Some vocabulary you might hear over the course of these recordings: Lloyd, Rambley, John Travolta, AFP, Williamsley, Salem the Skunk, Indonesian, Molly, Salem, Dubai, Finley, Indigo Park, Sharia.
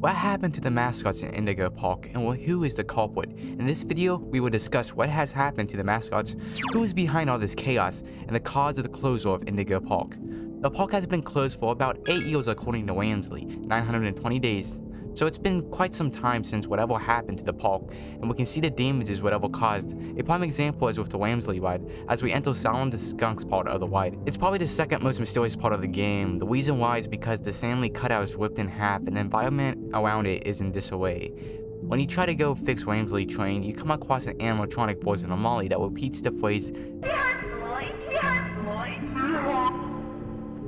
What happened to the mascots in Indigo Park, and who is the culprit? In this video, we will discuss what has happened to the mascots, who is behind all this chaos, and the cause of the closure of Indigo Park. The park has been closed for about 8 years according to Rambley, 920 days. So it's been quite some time since whatever happened to the park, and we can see the damages whatever caused. A prime example is with the Williamsley ride, as we enter Salem the Skunk's part of the ride. It's probably the second most mysterious part of the game. The reason why is because the Stanley cutout is ripped in half and the environment around it is in disarray. When you try to go fix Rambley train, you come across an animatronic voice in a Molly that repeats the phrase, "Lloyd."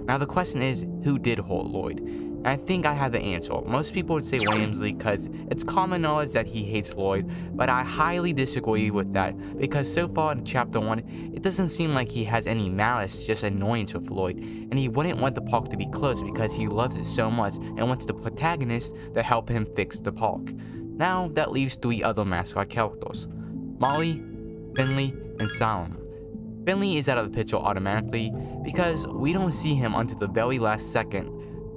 Now the question is, who did hurt Lloyd? I think I have the answer. Most people would say Williamsley because it's common knowledge that he hates Lloyd, but I highly disagree with that because so far in chapter 1, it doesn't seem like he has any malice, just annoyance with Lloyd, and he wouldn't want the park to be closed because he loves it so much and wants the protagonist to help him fix the park. Now that leaves 3 other mascot characters, Molly, Finley, and Salem. Finley is out of the picture automatically because we don't see him until the very last second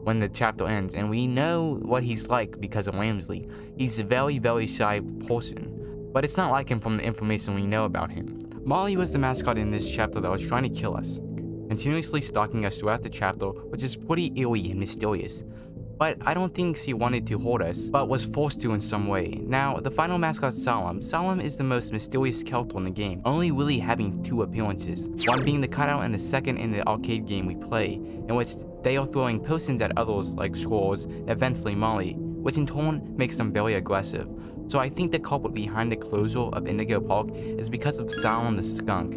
when the chapter ends, and we know what he's like because of Rambley. He's a very shy person, but it's not like him from the information we know about him. Molly was the mascot in this chapter that was trying to kill us, continuously stalking us throughout the chapter, which is pretty eerie and mysterious. But I don't think she wanted to hurt us, but was forced to in some way. Now, the final mascot, Salem. Salem is the most mysterious character in the game, only really having 2 appearances, one being the cutout and the second in the arcade game we play, in which they are throwing potions at others like squirrels, and eventually Molly, which in turn makes them very aggressive. So I think the culprit behind the closure of Indigo Park is because of Salem the Skunk.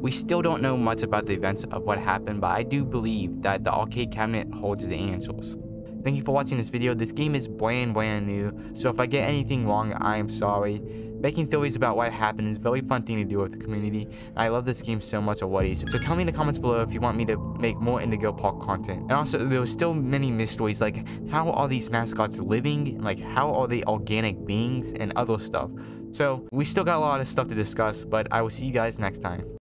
We still don't know much about the events of what happened, but I do believe that the arcade cabinet holds the answers. Thank you for watching this video. This game is brand new, so if I get anything wrong, I am sorry. Making theories about what happened is a very fun thing to do with the community, and I love this game so much already, so tell me in the comments below if you want me to make more Indigo Park content. And also, there are still many mysteries, like how are these mascots living, like how are they organic beings, and other stuff. So, we still got a lot of stuff to discuss, but I will see you guys next time.